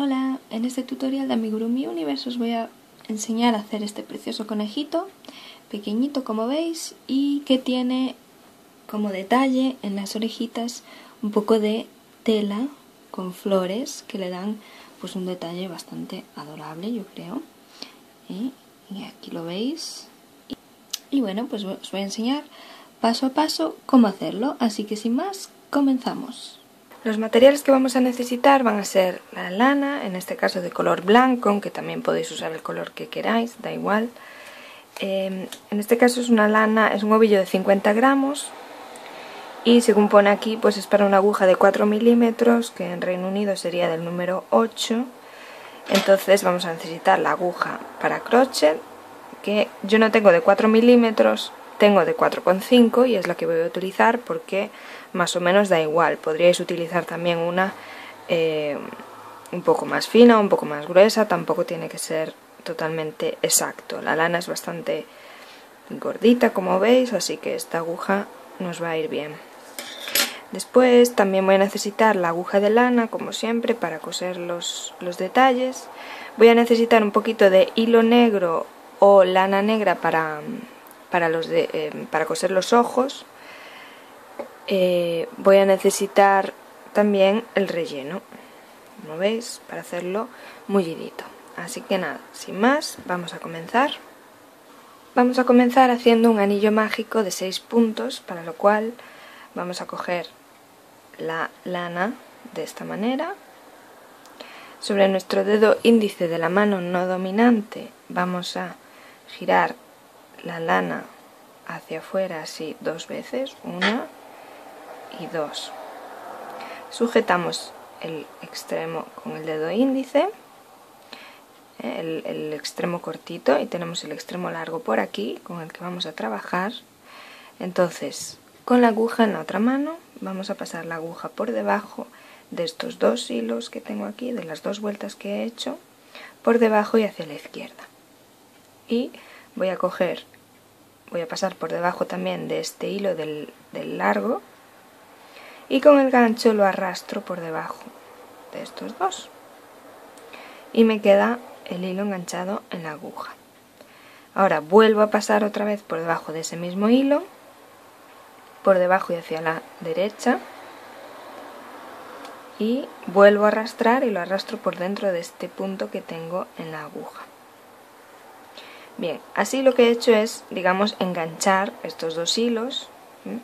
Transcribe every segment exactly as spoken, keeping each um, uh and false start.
Hola, en este tutorial de Amigurumi Universe os voy a enseñar a hacer este precioso conejito, pequeñito como veis, y que tiene como detalle en las orejitas un poco de tela con flores que le dan pues un detalle bastante adorable, yo creo. ¿Eh? Y aquí lo veis. Y bueno, pues os voy a enseñar paso a paso cómo hacerlo, así que sin más, comenzamos. Los materiales que vamos a necesitar van a ser la lana, en este caso de color blanco, aunque también podéis usar el color que queráis, da igual. Eh, en este caso es una lana, es un ovillo de cincuenta gramos y según pone aquí, pues es para una aguja de cuatro milímetros, que en Reino Unido sería del número ocho. Entonces vamos a necesitar la aguja para crochet, que yo no tengo de cuatro milímetros, tengo de cuatro coma cinco y es la que voy a utilizar porque más o menos da igual. Podríais utilizar también una eh, un poco más fina, un poco más gruesa, tampoco tiene que ser totalmente exacto. La lana es bastante gordita como veis, así que esta aguja nos va a ir bien. Después también voy a necesitar la aguja de lana, como siempre, para coser los, los detalles. Voy a necesitar un poquito de hilo negro o lana negra para... Para, los de, eh, para coser los ojos. Eh, voy a necesitar también el relleno, como veis, para hacerlo mullidito. Así que nada, sin más, vamos a comenzar. Vamos a comenzar haciendo un anillo mágico de seis puntos, para lo cual vamos a coger la lana de esta manera. Sobre nuestro dedo índice de la mano no dominante vamos a girar la lana hacia afuera así dos veces, una y dos. Sujetamos el extremo con el dedo índice, el, el extremo cortito, y tenemos el extremo largo por aquí con el que vamos a trabajar. Entonces, con la aguja en la otra mano vamos a pasar la aguja por debajo de estos dos hilos que tengo aquí, de las dos vueltas que he hecho, por debajo y hacia la izquierda. Y voy a coger, voy a pasar por debajo también de este hilo del, del largo, y con el gancho lo arrastro por debajo de estos dos y me queda el hilo enganchado en la aguja. Ahora vuelvo a pasar otra vez por debajo de ese mismo hilo, por debajo y hacia la derecha, y vuelvo a arrastrar y lo arrastro por dentro de este punto que tengo en la aguja. Bien, así lo que he hecho es, digamos, enganchar estos dos hilos, ¿eh?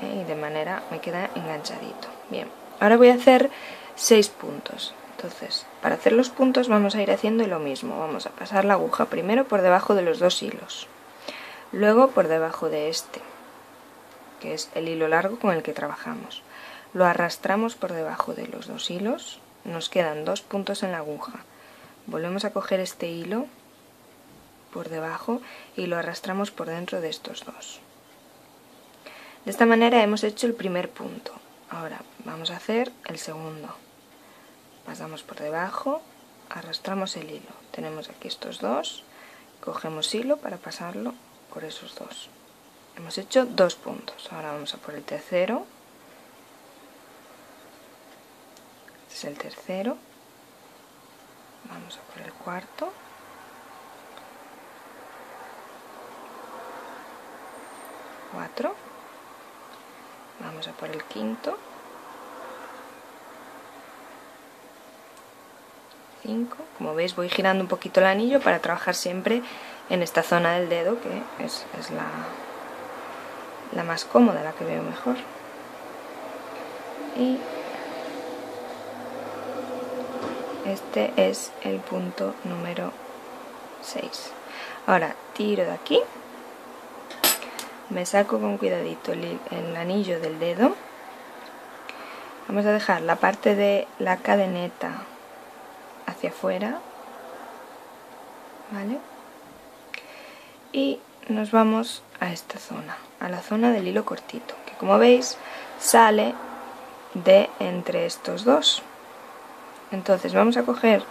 Y de manera me queda enganchadito. Bien, ahora voy a hacer seis puntos. Entonces, para hacer los puntos vamos a ir haciendo lo mismo. Vamos a pasar la aguja primero por debajo de los dos hilos, luego por debajo de este, que es el hilo largo con el que trabajamos. Lo arrastramos por debajo de los dos hilos, nos quedan dos puntos en la aguja. Volvemos a coger este hilo por debajo y lo arrastramos por dentro de estos dos. De esta manera hemos hecho el primer punto. Ahora vamos a hacer el segundo. Pasamos por debajo, arrastramos el hilo. Tenemos aquí estos dos, cogemos hilo para pasarlo por esos dos. Hemos hecho dos puntos. Ahora vamos a por el tercero. Este es el tercero. Vamos a por el cuarto. cuatro, vamos a por el quinto, cinco, como veis voy girando un poquito el anillo para trabajar siempre en esta zona del dedo, que es, es la, la más cómoda, la que veo mejor, y este es el punto número seis. Ahora tiro de aquí, me saco con cuidadito el, el anillo del dedo. Vamos a dejar la parte de la cadeneta hacia afuera, ¿vale? Y nos vamos a esta zona, a la zona del hilo cortito, que como veis sale de entre estos dos. Entonces vamos a coger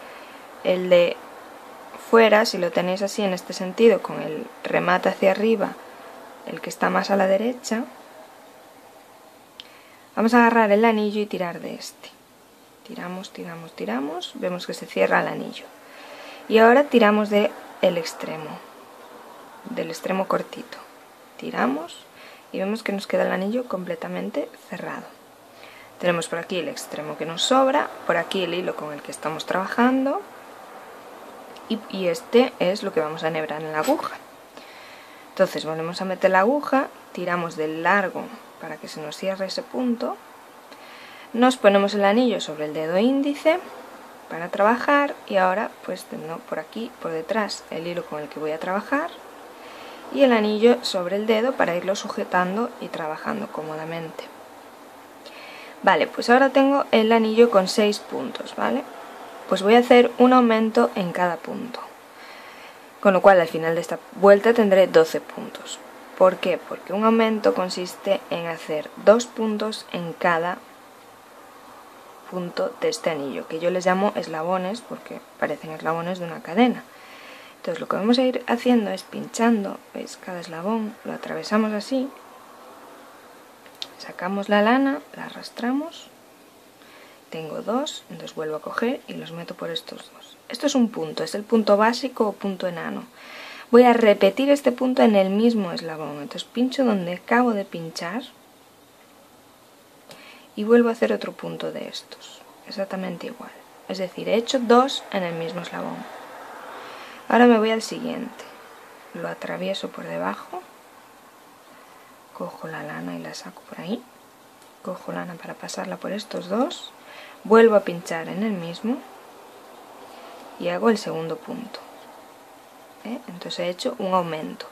el de fuera, si lo tenéis así en este sentido, con el remate hacia arriba, el que está más a la derecha. Vamos a agarrar el anillo y tirar de este, tiramos, tiramos, tiramos, vemos que se cierra el anillo. Y ahora tiramos del extremo, del extremo cortito. Tiramos y vemos que nos queda el anillo completamente cerrado. Tenemos por aquí el extremo que nos sobra, por aquí el hilo con el que estamos trabajando, y, y este es lo que vamos a enhebrar en la aguja. Entonces volvemos a meter la aguja, tiramos del largo para que se nos cierre ese punto, nos ponemos el anillo sobre el dedo índice para trabajar, y ahora pues tengo por aquí, por detrás, el hilo con el que voy a trabajar y el anillo sobre el dedo para irlo sujetando y trabajando cómodamente. Vale, pues ahora tengo el anillo con seis puntos, ¿vale? Pues voy a hacer un aumento en cada punto, con lo cual al final de esta vuelta tendré doce puntos. ¿Por qué? Porque un aumento consiste en hacer dos puntos en cada punto de este anillo, que yo les llamo eslabones porque parecen eslabones de una cadena. Entonces lo que vamos a ir haciendo es pinchando, ¿veis? Cada eslabón lo atravesamos así, sacamos la lana, la arrastramos, tengo dos, entonces vuelvo a coger y los meto por estos dos. Esto es un punto, es el punto básico o punto enano. Voy a repetir este punto en el mismo eslabón, entonces pincho donde acabo de pinchar y vuelvo a hacer otro punto de estos, exactamente igual. Es decir, he hecho dos en el mismo eslabón. Ahora me voy al siguiente, lo atravieso por debajo, cojo la lana y la saco por ahí, cojo lana para pasarla por estos dos, vuelvo a pinchar en el mismo y hago el segundo punto. ¿Eh? Entonces he hecho un aumento,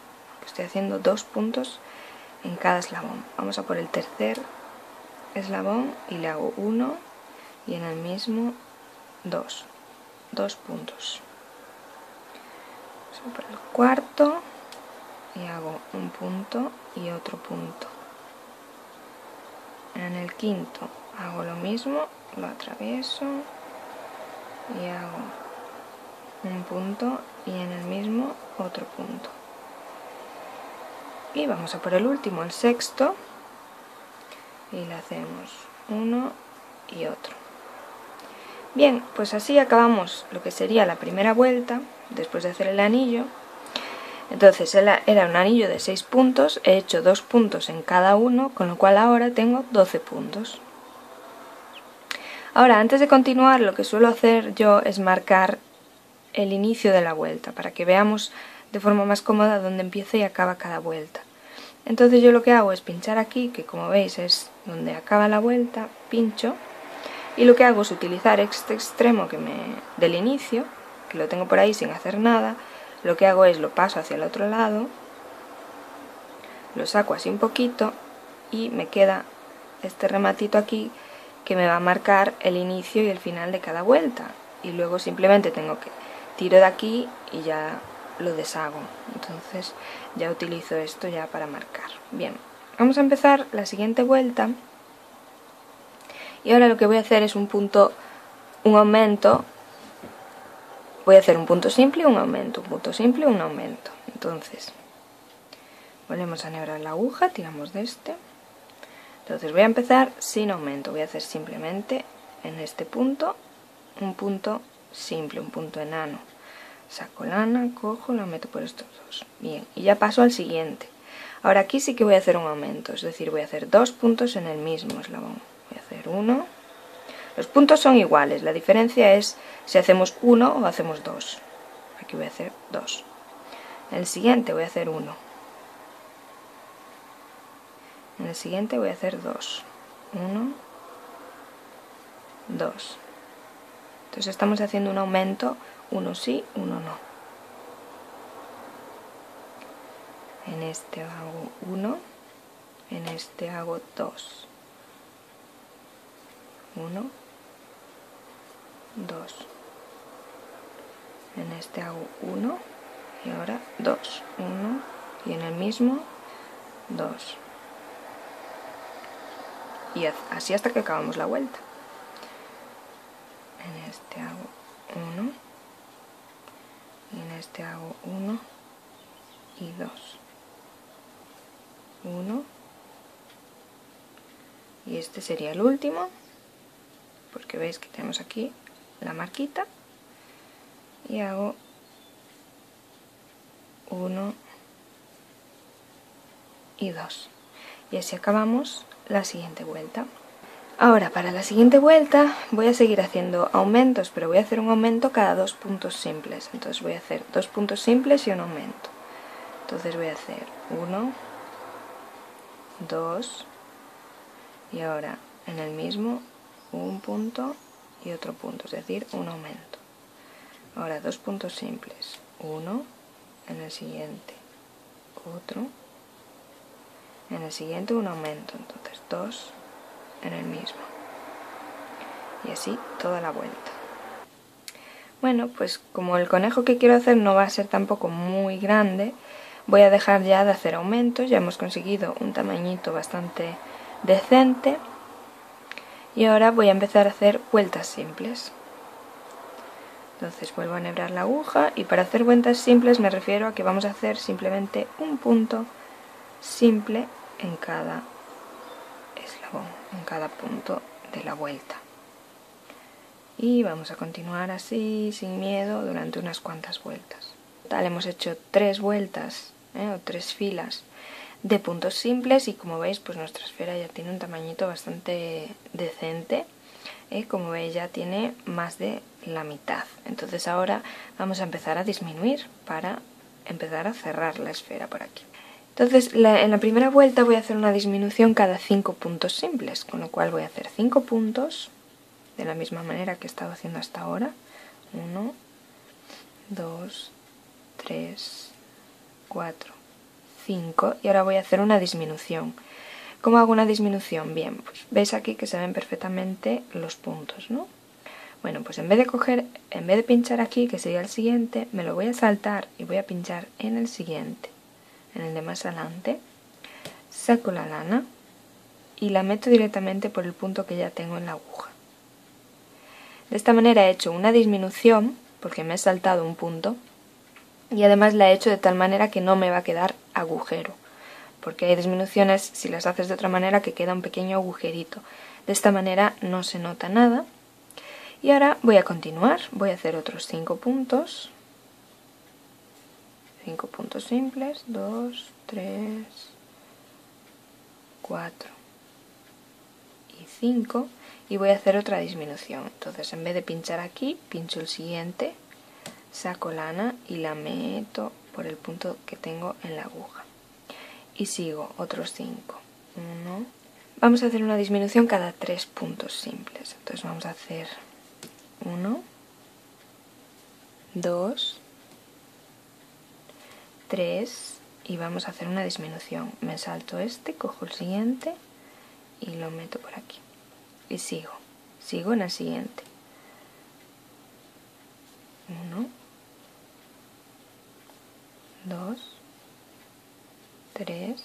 estoy haciendo dos puntos en cada eslabón. Vamos a por el tercer eslabón y le hago uno y en el mismo dos, dos puntos. Por el cuarto y hago un punto y otro punto. En el quinto hago lo mismo, lo atravieso y hago un punto y en el mismo otro punto. Y vamos a por el último, el sexto, y le hacemos uno y otro. Bien, pues así acabamos lo que sería la primera vuelta después de hacer el anillo. Entonces era un anillo de seis puntos, he hecho dos puntos en cada uno, con lo cual ahora tengo doce puntos. Ahora, antes de continuar, lo que suelo hacer yo es marcar el inicio de la vuelta para que veamos de forma más cómoda dónde empieza y acaba cada vuelta. Entonces yo lo que hago es pinchar aquí, que como veis es donde acaba la vuelta, pincho. Y lo que hago es utilizar este extremo que me, del inicio, que lo tengo por ahí sin hacer nada. Lo que hago es lo paso hacia el otro lado, lo saco así un poquito y me queda este rematito aquí que me va a marcar el inicio y el final de cada vuelta. Y luego simplemente tengo que tiro de aquí y ya lo deshago. Entonces ya utilizo esto ya para marcar. Bien, vamos a empezar la siguiente vuelta. Y ahora lo que voy a hacer es un punto, un aumento, voy a hacer un punto simple, un aumento, un punto simple, un aumento. Entonces, volvemos a enhebrar la aguja, tiramos de este. Entonces voy a empezar sin aumento, voy a hacer simplemente en este punto, un punto simple, un punto enano. Saco lana, cojo, la meto por estos dos. Bien, y ya paso al siguiente. Ahora aquí sí que voy a hacer un aumento, es decir, voy a hacer dos puntos en el mismo eslabón. Voy a hacer uno. Los puntos son iguales, la diferencia es si hacemos uno o hacemos dos. Aquí voy a hacer dos. En el siguiente voy a hacer uno. En el siguiente voy a hacer dos. uno, dos. Entonces estamos haciendo un aumento, uno sí, uno no. En este hago uno, en este hago dos. uno, dos. En este hago uno y ahora dos. uno y en el mismo dos. Y así hasta que acabamos la vuelta. En este hago uno y en este hago uno y dos. uno y este sería el último. porque veis que tenemos aquí la marquita, y hago uno y dos, y así acabamos la siguiente vuelta. Ahora, para la siguiente vuelta voy a seguir haciendo aumentos, pero voy a hacer un aumento cada dos puntos simples. Entonces voy a hacer dos puntos simples y un aumento. Entonces voy a hacer uno, dos, y ahora en el mismo un punto y otro punto, es decir, un aumento. Ahora dos puntos simples, uno, en el siguiente otro, en el siguiente un aumento, entonces dos en el mismo, y así toda la vuelta. Bueno, pues como el conejo que quiero hacer no va a ser tampoco muy grande, voy a dejar ya de hacer aumentos. Ya hemos conseguido un tamañito bastante decente, y ahora voy a empezar a hacer vueltas simples. Entonces vuelvo a enhebrar la aguja, y para hacer vueltas simples me refiero a que vamos a hacer simplemente un punto simple en cada eslabón, en cada punto de la vuelta. Y vamos a continuar así, sin miedo, durante unas cuantas vueltas. Tal, hemos hecho tres vueltas, ¿eh? o tres filas de puntos simples, y como veis, pues nuestra esfera ya tiene un tamañito bastante decente. ¿Eh? Como veis, ya tiene más de la mitad. Entonces ahora vamos a empezar a disminuir para empezar a cerrar la esfera por aquí. Entonces la, en la primera vuelta voy a hacer una disminución cada cinco puntos simples, con lo cual voy a hacer cinco puntos de la misma manera que he estado haciendo hasta ahora. uno, dos, tres, cuatro, cinco, y ahora voy a hacer una disminución. ¿Cómo hago una disminución? Bien, pues veis aquí que se ven perfectamente los puntos, ¿no? Bueno, pues en vez de coger, en vez de pinchar aquí, que sería el siguiente, me lo voy a saltar y voy a pinchar en el siguiente, en el de más adelante. Saco la lana y la meto directamente por el punto que ya tengo en la aguja. De esta manera he hecho una disminución, porque me he saltado un punto, y además la he hecho de tal manera que no me va a quedar agujero, porque hay disminuciones, si las haces de otra manera, que queda un pequeño agujerito. De esta manera no se nota nada. Y ahora voy a continuar, voy a hacer otros cinco puntos, cinco puntos simples, dos, tres, cuatro y cinco, y voy a hacer otra disminución. Entonces en vez de pinchar aquí, pincho el siguiente, saco lana y la meto por el punto que tengo en la aguja, y sigo otros cinco, uno. Vamos a hacer una disminución cada tres puntos simples, entonces vamos a hacer uno, dos, tres, y vamos a hacer una disminución. Me salto este, cojo el siguiente y lo meto por aquí, y sigo, sigo en el siguiente. uno, dos, tres,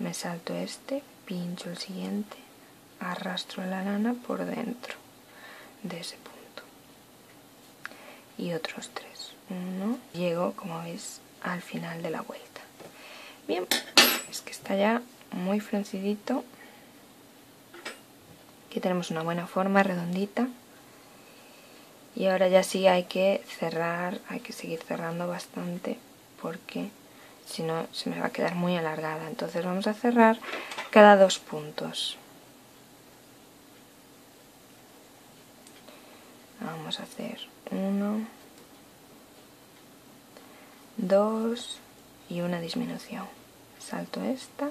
me salto este, pincho el siguiente, arrastro la lana por dentro de ese punto, y otros tres, uno, llego, como veis, al final de la vuelta. Bien, es que está ya muy fruncidito. Aquí tenemos una buena forma redondita, y ahora ya sí hay que cerrar, hay que seguir cerrando bastante, porque si no se me va a quedar muy alargada. Entonces vamos a cerrar cada dos puntos. Vamos a hacer uno, dos y una disminución. Salto esta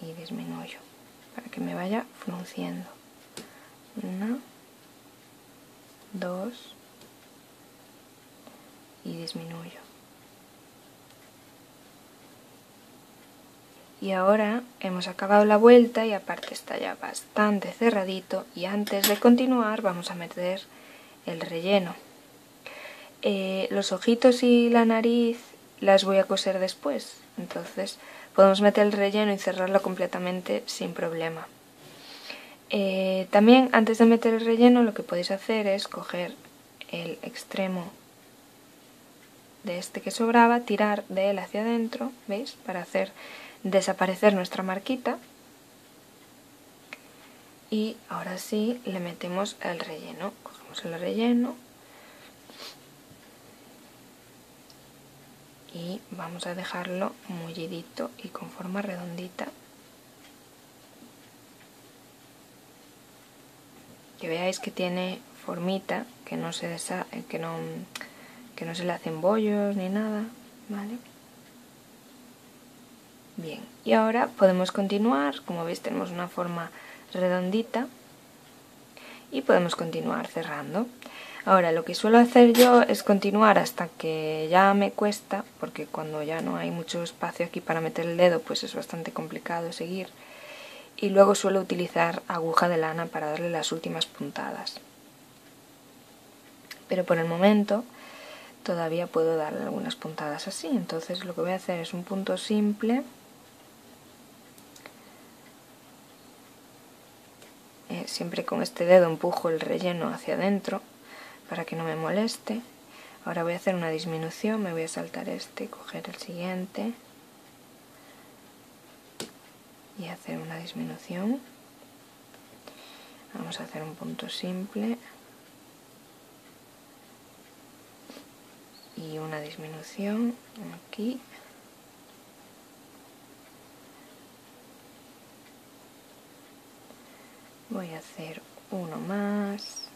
y disminuyo para que me vaya frunciendo. Una, dos y disminuyo. Y ahora hemos acabado la vuelta, y aparte está ya bastante cerradito, y antes de continuar vamos a meter el relleno. Eh, los ojitos y la nariz las voy a coser después, entonces podemos meter el relleno y cerrarlo completamente sin problema. Eh, también antes de meter el relleno, lo que podéis hacer es coger el extremo de este que sobraba, tirar de él hacia adentro, ¿veis? Para hacer desaparecer nuestra marquita, y ahora sí le metemos el relleno. Cogemos el relleno y vamos a dejarlo mullidito y con forma redondita, que veáis que tiene formita, que no se desa, que no, que no se le hacen bollos ni nada, ¿vale? Bien, y ahora podemos continuar. Como veis, tenemos una forma redondita y podemos continuar cerrando. Ahora, lo que suelo hacer yo es continuar hasta que ya me cuesta, porque cuando ya no hay mucho espacio aquí para meter el dedo, pues es bastante complicado seguir. Y luego suelo utilizar aguja de lana para darle las últimas puntadas. Pero por el momento todavía puedo darle algunas puntadas así. Entonces lo que voy a hacer es un punto simple. Eh, siempre con este dedo empujo el relleno hacia adentro para que no me moleste. Ahora voy a hacer una disminución, me voy a saltar este y coger el siguiente. Y hacer una disminución. Vamos a hacer un punto simple y una disminución aquí, voy a hacer uno más,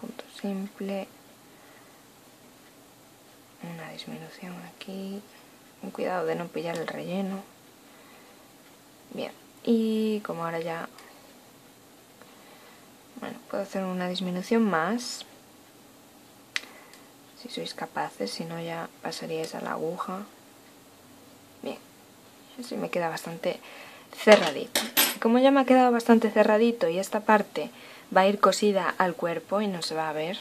punto simple, una disminución aquí, con cuidado de no pillar el relleno. Bien, y como ahora ya, bueno, puedo hacer una disminución más si sois capaces, si no ya pasaríais a la aguja. Bien, así me queda bastante cerradito. Como ya me ha quedado bastante cerradito y esta parte va a ir cosida al cuerpo y no se va a ver,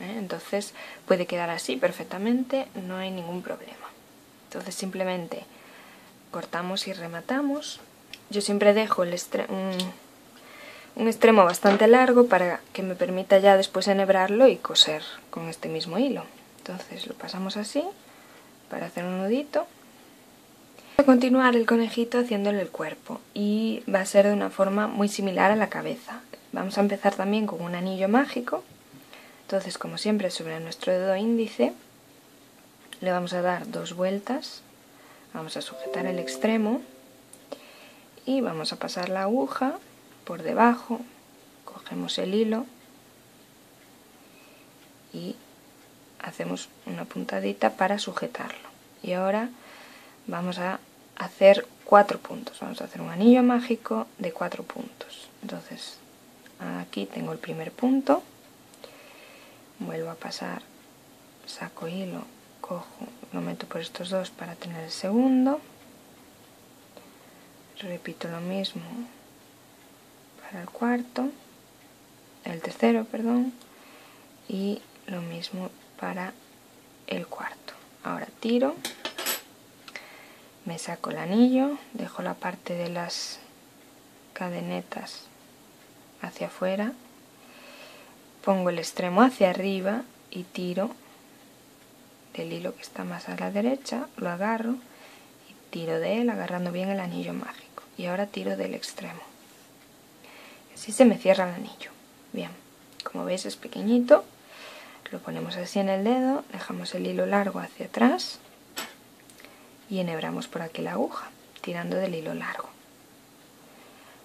¿eh? Entonces puede quedar así perfectamente, no hay ningún problema. Entonces simplemente cortamos y rematamos. Yo siempre dejo el extre- un, un extremo bastante largo para que me permita ya después enhebrarlo y coser con este mismo hilo. Entonces lo pasamos así para hacer un nudito. Voy a continuar el conejito haciéndole el cuerpo y va a ser de una forma muy similar a la cabeza. Vamos a empezar también con un anillo mágico. Entonces, como siempre, sobre nuestro dedo índice le vamos a dar dos vueltas. Vamos a sujetar el extremo y vamos a pasar la aguja por debajo, cogemos el hilo y hacemos una puntadita para sujetarlo. Y ahora vamos a hacer cuatro puntos, vamos a hacer un anillo mágico de cuatro puntos. Entonces aquí tengo el primer punto, vuelvo a pasar, saco hilo, cojo, lo meto por estos dos para tener el segundo. Repito lo mismo para el cuarto, el tercero, perdón, y lo mismo para el cuarto. Ahora tiro, me saco el anillo, dejo la parte de las cadenetas hacia afuera, pongo el extremo hacia arriba y tiro del hilo que está más a la derecha, lo agarro y tiro de él agarrando bien el anillo mágico. Y ahora tiro del extremo. Así se me cierra el anillo. Bien, como veis es pequeñito. Lo ponemos así en el dedo, dejamos el hilo largo hacia atrás y enhebramos por aquí la aguja, tirando del hilo largo.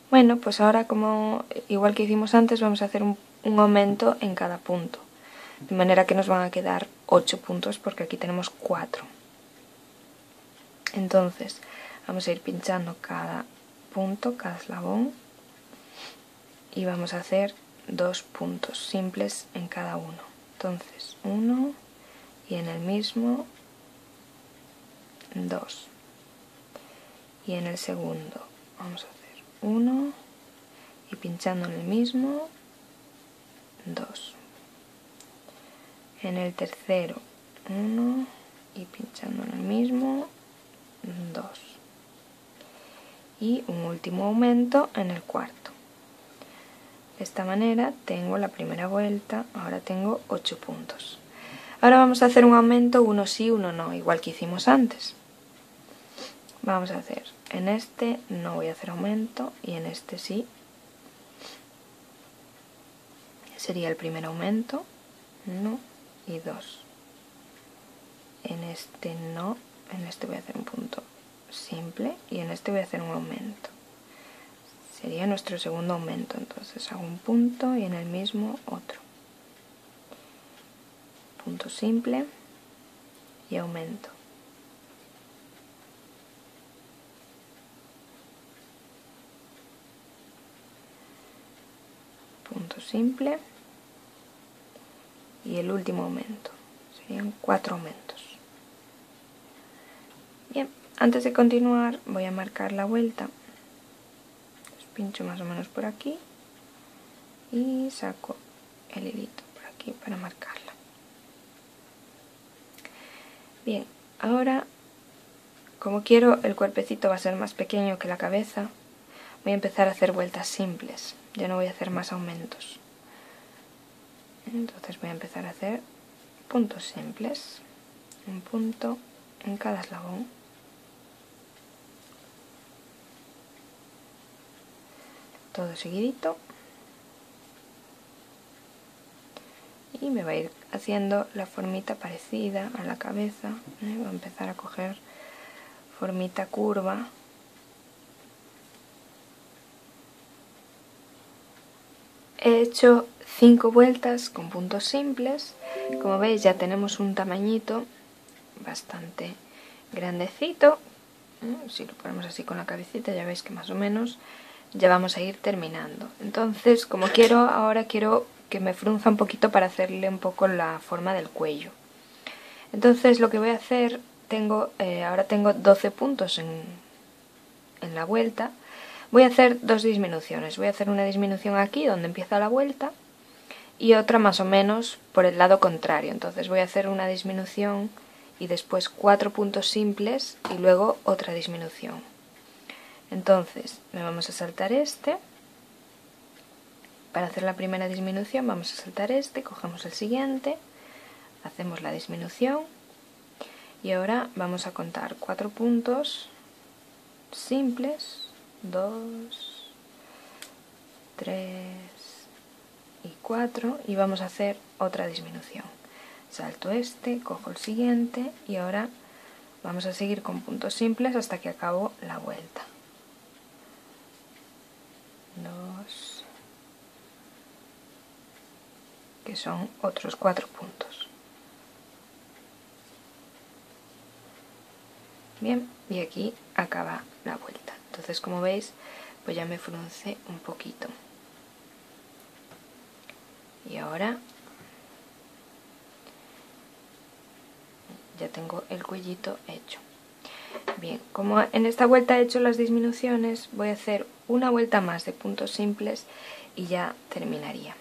Bueno, pues ahora, como igual que hicimos antes, vamos a hacer un, un aumento en cada punto. De manera que nos van a quedar ocho puntos porque aquí tenemos cuatro. Entonces, vamos a ir pinchando cada punto, cada eslabón, y vamos a hacer dos puntos simples en cada uno. Entonces uno y en el mismo dos, y en el segundo vamos a hacer uno y pinchando en el mismo dos, en el tercero uno y pinchando en el mismo dos, y un último aumento en el cuarto. De esta manera tengo la primera vuelta, ahora tengo ocho puntos. Ahora vamos a hacer un aumento, uno sí, uno no, igual que hicimos antes. Vamos a hacer, en este no voy a hacer aumento y en este sí, sería el primer aumento, uno y dos. En este no, en este voy a hacer un punto simple y en este voy a hacer un aumento. Sería nuestro segundo aumento, entonces hago un punto y en el mismo otro. Punto simple y aumento. Punto simple y el último aumento. Serían cuatro aumentos. Bien, antes de continuar voy a marcar la vuelta. Los pincho más o menos por aquí y saco el hilito por aquí para marcarla. Bien, ahora, como quiero el cuerpecito va a ser más pequeño que la cabeza, voy a empezar a hacer vueltas simples. Ya no voy a hacer más aumentos. Entonces voy a empezar a hacer puntos simples. Un punto en cada eslabón. Todo seguidito. Y me va a ir haciendo la formita parecida a la cabeza. ¿eh? Voy a empezar a coger formita curva. He hecho cinco vueltas con puntos simples. Como veis ya tenemos un tamañito bastante grandecito. Si lo ponemos así con la cabecita ya veis que más o menos ya vamos a ir terminando. Entonces, como quiero, ahora quiero que me frunza un poquito para hacerle un poco la forma del cuello. Entonces lo que voy a hacer, tengo eh, ahora tengo doce puntos en, en la vuelta. Voy a hacer dos disminuciones, voy a hacer una disminución aquí donde empieza la vuelta y otra más o menos por el lado contrario. Entonces voy a hacer una disminución y después cuatro puntos simples y luego otra disminución. Entonces me vamos a saltar este, para hacer la primera disminución vamos a saltar este, cogemos el siguiente, hacemos la disminución y ahora vamos a contar cuatro puntos simples. dos, tres y cuatro y vamos a hacer otra disminución. Salto este, cojo el siguiente y ahora vamos a seguir con puntos simples hasta que acabo la vuelta. dos, que son otros cuatro puntos. Bien, y aquí acaba la vuelta. Entonces, como veis, pues ya me frunce un poquito. Y ahora ya tengo el cuellito hecho. Bien, como en esta vuelta he hecho las disminuciones, voy a hacer una vuelta más de puntos simples y ya terminaría.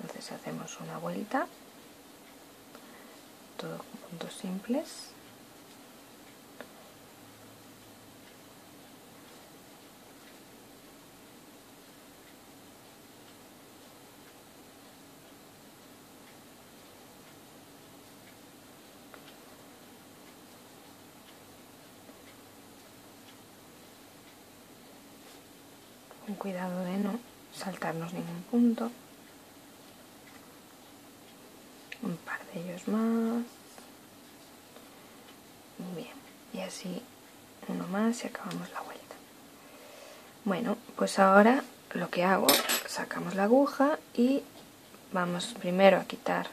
Entonces hacemos una vuelta. Todo con puntos simples con cuidado de no saltarnos ningún punto. Un par de ellos más. Bien, y así uno más y acabamos la vuelta. Bueno, pues ahora lo que hago, sacamos la aguja y vamos primero a quitar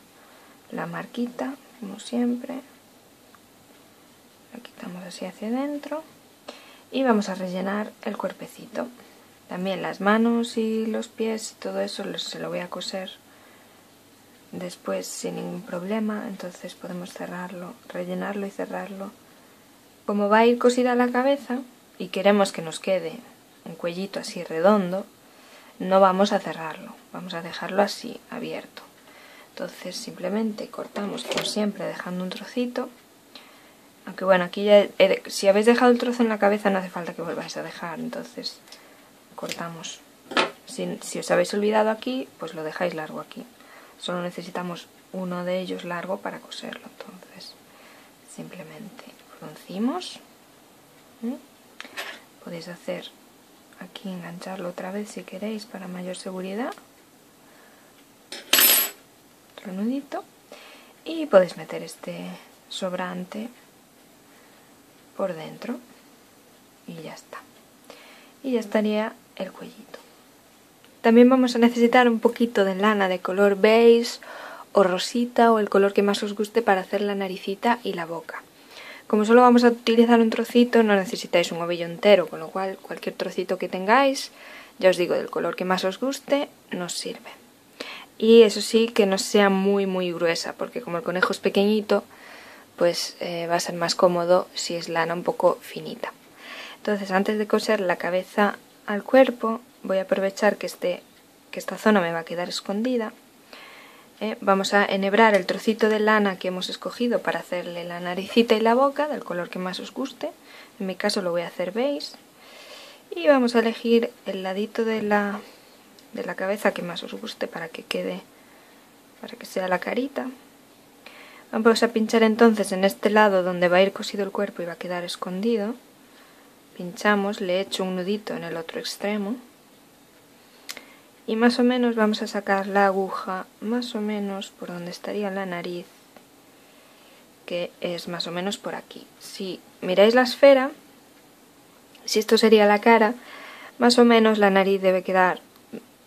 la marquita, como siempre. La quitamos así hacia adentro y vamos a rellenar el cuerpecito. También las manos y los pies y todo eso se lo voy a coser después sin ningún problema, entonces podemos cerrarlo, rellenarlo y cerrarlo. Como va a ir cosida la cabeza y queremos que nos quede un cuellito así redondo, no vamos a cerrarlo, vamos a dejarlo así, abierto. Entonces simplemente cortamos como siempre dejando un trocito, aunque bueno, aquí ya he, si habéis dejado el trozo en la cabeza no hace falta que volváis a dejar, entonces cortamos. Si, si os habéis olvidado aquí, pues lo dejáis largo aquí. Solo necesitamos uno de ellos largo para coserlo, entonces simplemente fruncimos, ¿sí? podéis hacer aquí, engancharlo otra vez si queréis para mayor seguridad, otro nudito, y podéis meter este sobrante por dentro y ya está, y ya estaría el cuellito. También vamos a necesitar un poquito de lana de color beige o rosita o el color que más os guste para hacer la naricita y la boca. Como solo vamos a utilizar un trocito, no necesitáis un ovillo entero, con lo cual cualquier trocito que tengáis, ya os digo, del color que más os guste, nos sirve. Y eso sí, que no sea muy muy gruesa, porque como el conejo es pequeñito, pues eh, va a ser más cómodo si es lana un poco finita. Entonces, antes de coser la cabeza al cuerpo, voy a aprovechar que, este, que esta zona me va a quedar escondida. Eh, vamos a enhebrar el trocito de lana que hemos escogido para hacerle la naricita y la boca, del color que más os guste. En mi caso lo voy a hacer beige. Y vamos a elegir el ladito de la, de la cabeza que más os guste para que quede, para que sea la carita. Vamos a pinchar entonces en este lado donde va a ir cosido el cuerpo y va a quedar escondido. Pinchamos, le echo un nudito en el otro extremo. Y más o menos vamos a sacar la aguja más o menos por donde estaría la nariz, que es más o menos por aquí. Si miráis la esfera, si esto sería la cara, más o menos la nariz debe quedar,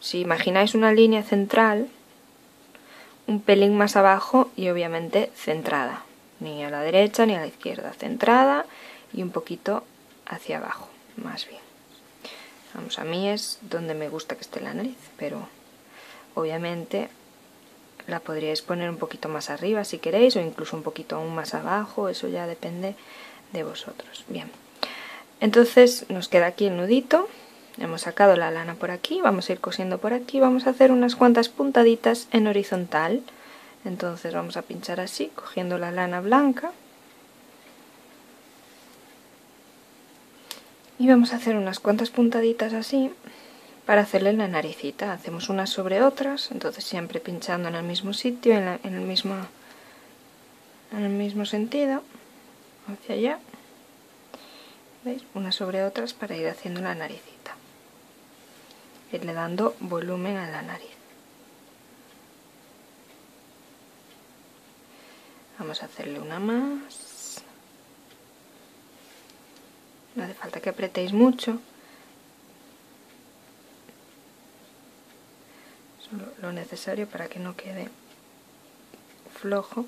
si imagináis una línea central, un pelín más abajo y obviamente centrada. Ni a la derecha ni a la izquierda, centrada y un poquito hacia abajo, más bien. Vamos, a mí es donde me gusta que esté la nariz, pero obviamente la podríais poner un poquito más arriba si queréis, o incluso un poquito aún más abajo, eso ya depende de vosotros. Bien, entonces nos queda aquí el nudito, hemos sacado la lana por aquí, vamos a ir cosiendo por aquí, vamos a hacer unas cuantas puntaditas en horizontal. Entonces vamos a pinchar así, cogiendo la lana blanca. Y vamos a hacer unas cuantas puntaditas así para hacerle la naricita. Hacemos unas sobre otras, entonces siempre pinchando en el mismo sitio, en, la, en, el, mismo, en el mismo sentido, hacia allá. ¿Veis? Unas sobre otras para ir haciendo la naricita. Irle dando volumen a la nariz. Vamos a hacerle una más. No hace falta que apretéis mucho, solo lo necesario para que no quede flojo.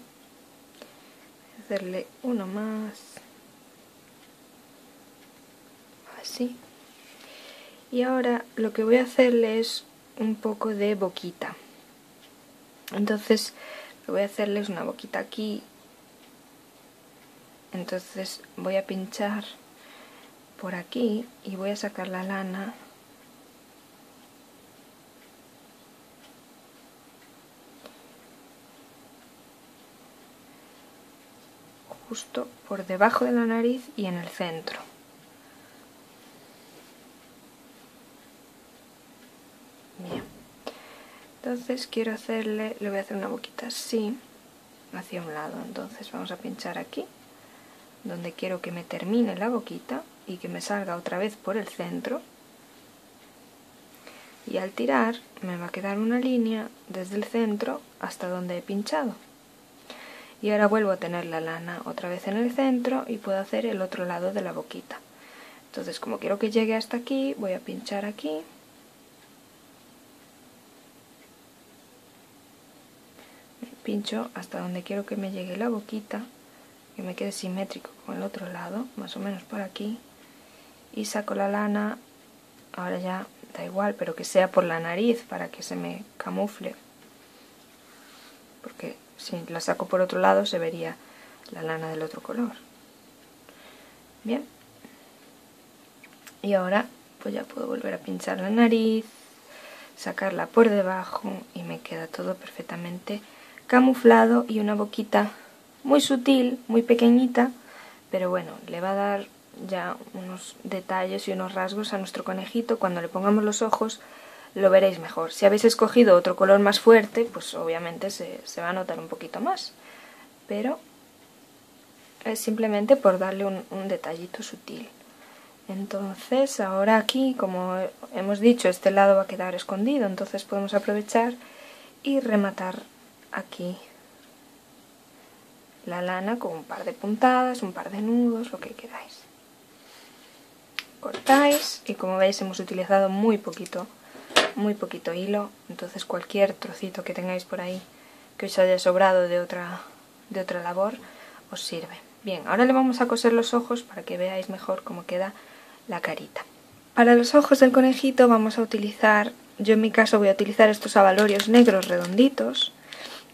Hacerle uno más, así. Y ahora lo que voy a hacerle es un poco de boquita. Entonces lo que voy a hacerle es una boquita aquí. Entonces voy a pinchar por aquí y voy a sacar la lana justo por debajo de la nariz y en el centro. Bien, entonces quiero hacerle, le voy a hacer una boquita así hacia un lado. Entonces vamos a pinchar aquí donde quiero que me termine la boquita y que me salga otra vez por el centro, y al tirar me va a quedar una línea desde el centro hasta donde he pinchado. Y ahora vuelvo a tener la lana otra vez en el centro y puedo hacer el otro lado de la boquita. Entonces, como quiero que llegue hasta aquí, voy a pinchar aquí, pincho hasta donde quiero que me llegue la boquita, que me quede simétrico con el otro lado, más o menos por aquí. Y saco la lana, ahora ya da igual, pero que sea por la nariz para que se me camufle, porque si la saco por otro lado se vería la lana del otro color. Bien, y ahora pues ya puedo volver a pinchar la nariz, sacarla por debajo y me queda todo perfectamente camuflado y una boquita muy sutil, muy pequeñita, pero bueno, le va a dar ya unos detalles y unos rasgos a nuestro conejito. Cuando le pongamos los ojos lo veréis mejor. Si habéis escogido otro color más fuerte, pues obviamente se, se va a notar un poquito más, pero es simplemente por darle un, un detallito sutil. Entonces ahora aquí, como hemos dicho, este lado va a quedar escondido, entonces podemos aprovechar y rematar aquí la lana con un par de puntadas, un par de nudos, lo que queráis. Cortáis y como veis hemos utilizado muy poquito, muy poquito hilo, entonces cualquier trocito que tengáis por ahí que os haya sobrado de otra, de otra labor os sirve. Bien, ahora le vamos a coser los ojos para que veáis mejor cómo queda la carita. Para los ojos del conejito vamos a utilizar, yo en mi caso voy a utilizar estos abalorios negros redonditos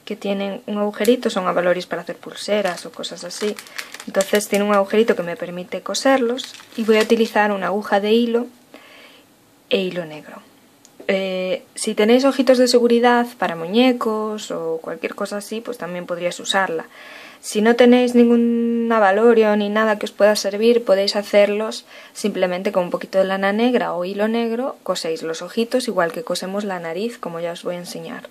que tienen un agujerito, son abalorios para hacer pulseras o cosas así, entonces tiene un agujerito que me permite coserlos y voy a utilizar una aguja de hilo e hilo negro. Eh, si tenéis ojitos de seguridad para muñecos o cualquier cosa así, pues también podrías usarla. Si no tenéis ningún avalorio ni nada que os pueda servir, podéis hacerlos simplemente con un poquito de lana negra o hilo negro, coséis los ojitos igual que cosemos la nariz, como ya os voy a enseñar.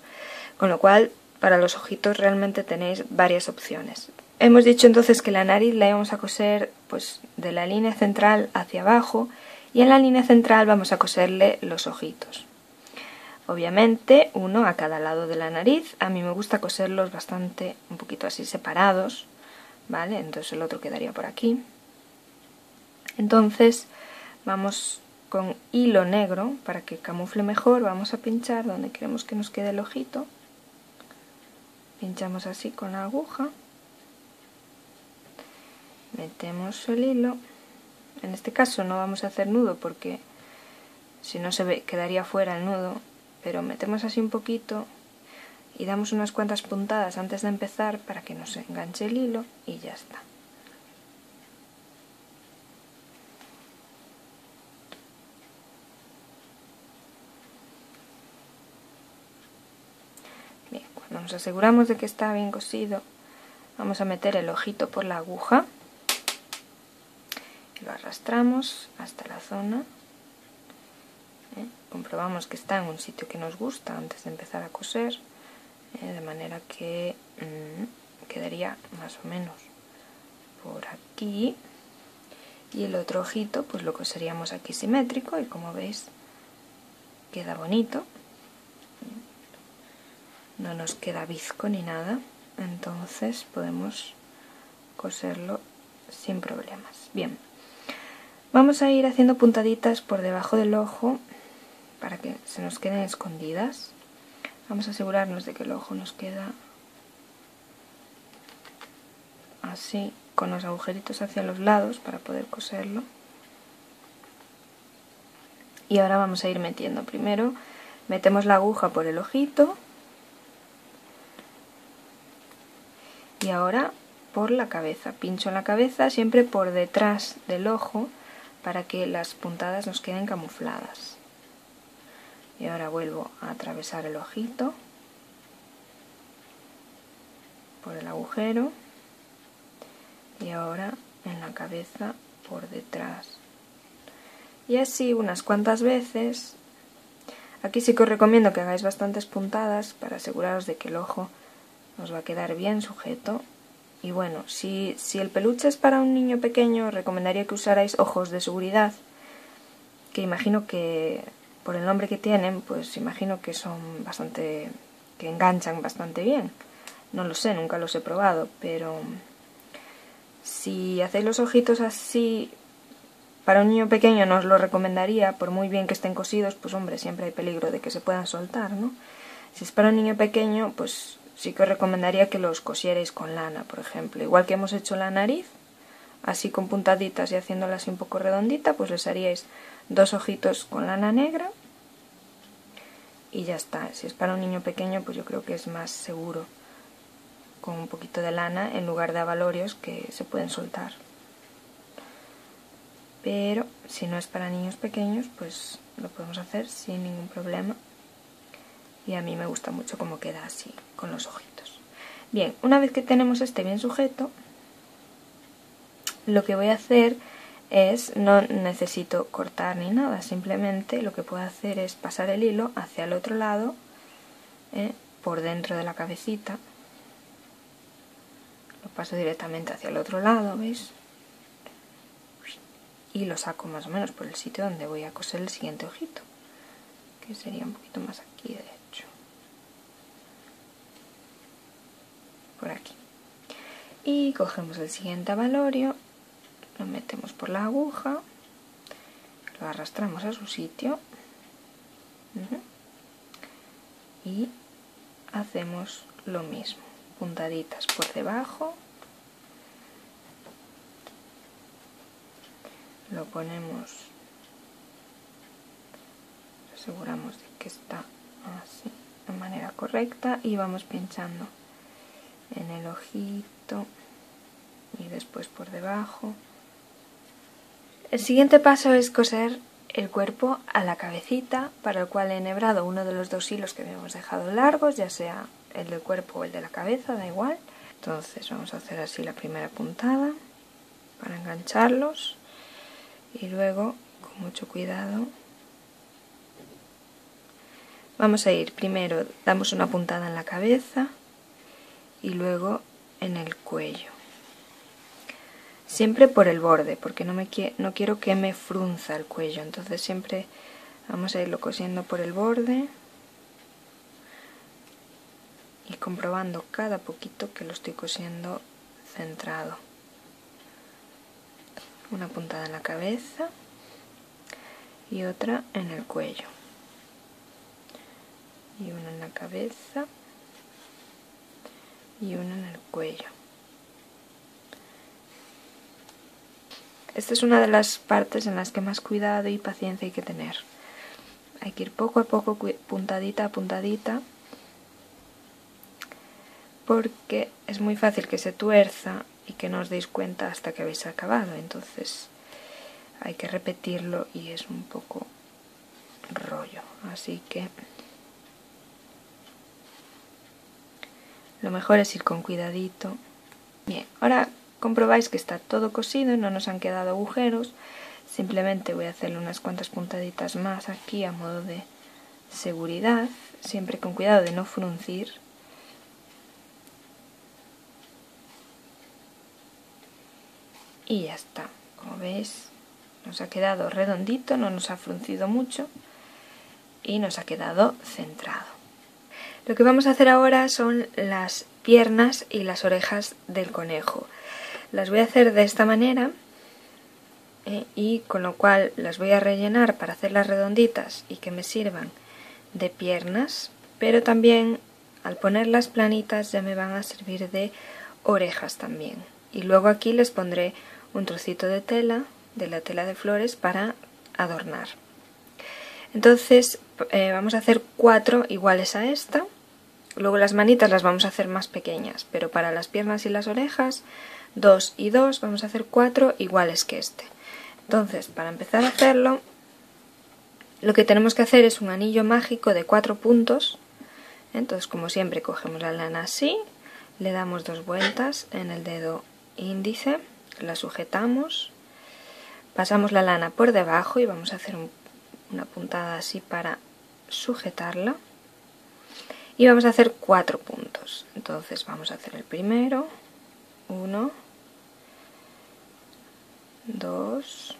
Con lo cual, para los ojitos realmente tenéis varias opciones. Hemos dicho entonces que la nariz la íbamos a coser pues de la línea central hacia abajo y en la línea central vamos a coserle los ojitos. Obviamente uno a cada lado de la nariz, a mí me gusta coserlos bastante, un poquito así separados, ¿vale? Entonces el otro quedaría por aquí. Entonces vamos con hilo negro, para que camufle mejor, vamos a pinchar donde queremos que nos quede el ojito. Pinchamos así con la aguja, metemos el hilo, en este caso no vamos a hacer nudo porque si no se ve, quedaría fuera el nudo. Pero metemos así un poquito y damos unas cuantas puntadas antes de empezar para que no se enganche el hilo y ya está. Bien, cuando nos aseguramos de que está bien cosido, vamos a meter el ojito por la aguja y lo arrastramos hasta la zona. ¿Eh? Comprobamos que está en un sitio que nos gusta antes de empezar a coser, ¿eh? De manera que mmm, quedaría más o menos por aquí y el otro ojito pues lo coseríamos aquí simétrico y como veis queda bonito, no nos queda bizco ni nada, entonces podemos coserlo sin problemas. Bien, vamos a ir haciendo puntaditas por debajo del ojo para que se nos queden escondidas. Vamos a asegurarnos de que el ojo nos queda así, con los agujeritos hacia los lados para poder coserlo. Y ahora vamos a ir metiendo. Primero metemos la aguja por el ojito y ahora por la cabeza. Pincho en la cabeza, siempre por detrás del ojo para que las puntadas nos queden camufladas. Y ahora vuelvo a atravesar el ojito por el agujero y ahora en la cabeza por detrás. Y así unas cuantas veces. Aquí sí que os recomiendo que hagáis bastantes puntadas para aseguraros de que el ojo os va a quedar bien sujeto. Y bueno, si, si el peluche es para un niño pequeño, os recomendaría que usarais ojos de seguridad, que imagino que por el nombre que tienen, pues imagino que son bastante, que enganchan bastante bien. No lo sé, nunca los he probado, pero si hacéis los ojitos así, para un niño pequeño no os lo recomendaría, por muy bien que estén cosidos, pues hombre, siempre hay peligro de que se puedan soltar, ¿no? Si es para un niño pequeño, pues sí que os recomendaría que los cosierais con lana, por ejemplo. Igual que hemos hecho la nariz, así con puntaditas y haciéndola así un poco redondita, pues les haríais dos ojitos con lana negra y ya está. Si es para un niño pequeño, pues yo creo que es más seguro con un poquito de lana en lugar de abalorios que se pueden soltar. Pero si no es para niños pequeños, pues lo podemos hacer sin ningún problema. Y a mí me gusta mucho cómo queda así con los ojitos. Bien, una vez que tenemos este bien sujeto, lo que voy a hacer es, no necesito cortar ni nada, simplemente lo que puedo hacer es pasar el hilo hacia el otro lado, ¿eh? Por dentro de la cabecita, lo paso directamente hacia el otro lado, ¿veis? y lo saco más o menos por el sitio donde voy a coser el siguiente ojito, que sería un poquito más aquí, de hecho, por aquí. Y cogemos el siguiente abalorio, lo metemos por la aguja, lo arrastramos a su sitio y hacemos lo mismo, puntaditas por debajo, lo ponemos, nos aseguramos de que está así de manera correcta y vamos pinchando en el ojito y después por debajo. El siguiente paso es coser el cuerpo a la cabecita, para el cual he enhebrado uno de los dos hilos que habíamos dejado largos, ya sea el del cuerpo o el de la cabeza, da igual. Entonces vamos a hacer así la primera puntada para engancharlos y luego con mucho cuidado vamos a ir, primero damos una puntada en la cabeza y luego en el cuello. Siempre por el borde, porque no, me qui- no quiero que me frunza el cuello, entonces siempre vamos a irlo cosiendo por el borde y comprobando cada poquito que lo estoy cosiendo centrado. Una puntada en la cabeza y otra en el cuello. Y una en la cabeza y una en el cuello. Esta es una de las partes en las que más cuidado y paciencia hay que tener. Hay que ir poco a poco, puntadita a puntadita, porque es muy fácil que se tuerza y que no os deis cuenta hasta que habéis acabado. Entonces hay que repetirlo y es un poco rollo. Así que lo mejor es ir con cuidadito. Bien, ahora comprobáis que está todo cosido, no nos han quedado agujeros. Simplemente voy a hacerle unas cuantas puntaditas más aquí a modo de seguridad, siempre con cuidado de no fruncir. Y ya está, como veis nos ha quedado redondito, no nos ha fruncido mucho y nos ha quedado centrado. Lo que vamos a hacer ahora son las piernas y las orejas del conejo. Las voy a hacer de esta manera eh, y con lo cual las voy a rellenar para hacerlas redonditas y que me sirvan de piernas, pero también al ponerlas planitas ya me van a servir de orejas también. Y luego aquí les pondré un trocito de tela, de la tela de flores, para adornar. Entonces eh, vamos a hacer cuatro iguales a esta. Luego las manitas las vamos a hacer más pequeñas, pero para las piernas y las orejas, dos y dos, vamos a hacer cuatro iguales que este. Entonces, para empezar a hacerlo, lo que tenemos que hacer es un anillo mágico de cuatro puntos. Entonces, como siempre, cogemos la lana así, le damos dos vueltas en el dedo índice, la sujetamos, pasamos la lana por debajo y vamos a hacer un, una puntada así para sujetarla. Y vamos a hacer cuatro puntos. Entonces vamos a hacer el primero, uno, dos,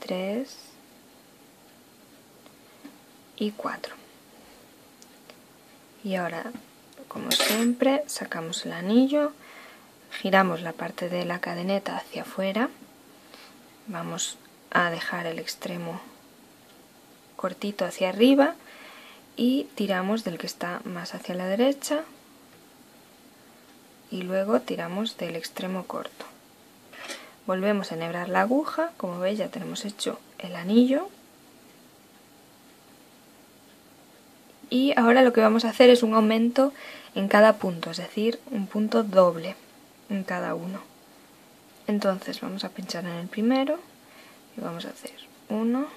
tres y cuatro. Y ahora, como siempre, sacamos el anillo, giramos la parte de la cadeneta hacia afuera, vamos a dejar el extremo cortito hacia arriba y tiramos del que está más hacia la derecha y luego tiramos del extremo corto. Volvemos a enhebrar la aguja, como veis ya tenemos hecho el anillo. Y ahora lo que vamos a hacer es un aumento en cada punto, es decir, un punto doble en cada uno. Entonces vamos a pinchar en el primero y vamos a hacer uno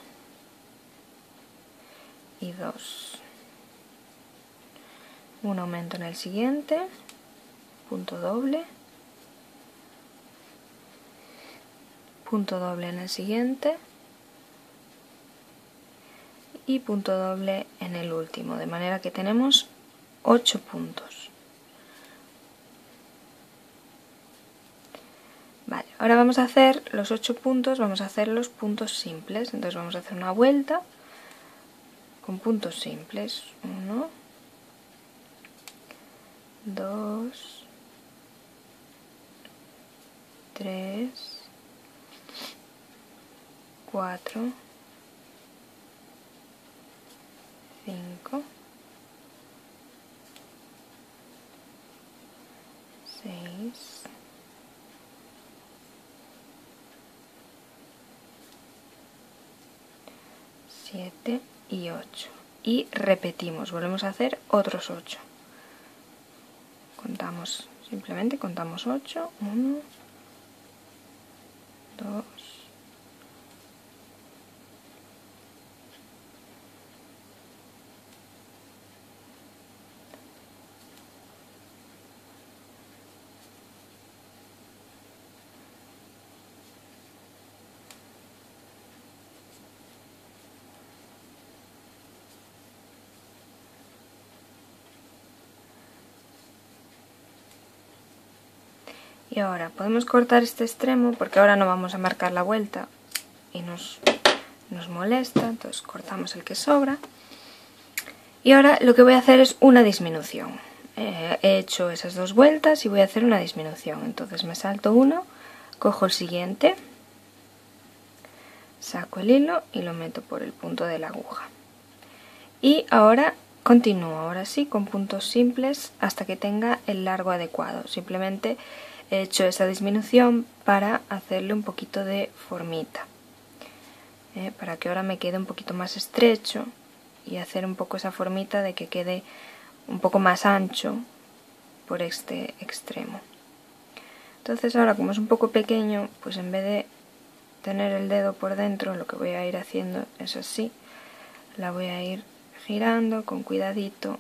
y dos, un aumento en el siguiente, punto doble, punto doble en el siguiente y punto doble en el último, de manera que tenemos ocho puntos. Ahora vamos a hacer los ocho puntos, vamos a hacer los puntos simples. Entonces vamos a hacer una vuelta con puntos simples. Uno, dos, tres, cuatro, cinco, seis, siete y ocho, y repetimos, volvemos a hacer otros ocho. Contamos, simplemente contamos ocho, uno, dos, y ahora podemos cortar este extremo porque ahora no vamos a marcar la vuelta y nos, nos molesta, entonces cortamos el que sobra. Y ahora lo que voy a hacer es una disminución. Eh, he hecho esas dos vueltas y voy a hacer una disminución, entonces me salto uno, cojo el siguiente, saco el hilo y lo meto por el punto de la aguja. Y ahora continúo, ahora sí, con puntos simples hasta que tenga el largo adecuado. Simplemente he hecho esa disminución para hacerle un poquito de formita, ¿eh? Para que ahora me quede un poquito más estrecho y hacer un poco esa formita de que quede un poco más ancho por este extremo. Entonces ahora, como es un poco pequeño, pues en vez de tener el dedo por dentro, lo que voy a ir haciendo es así, la voy a ir girando con cuidadito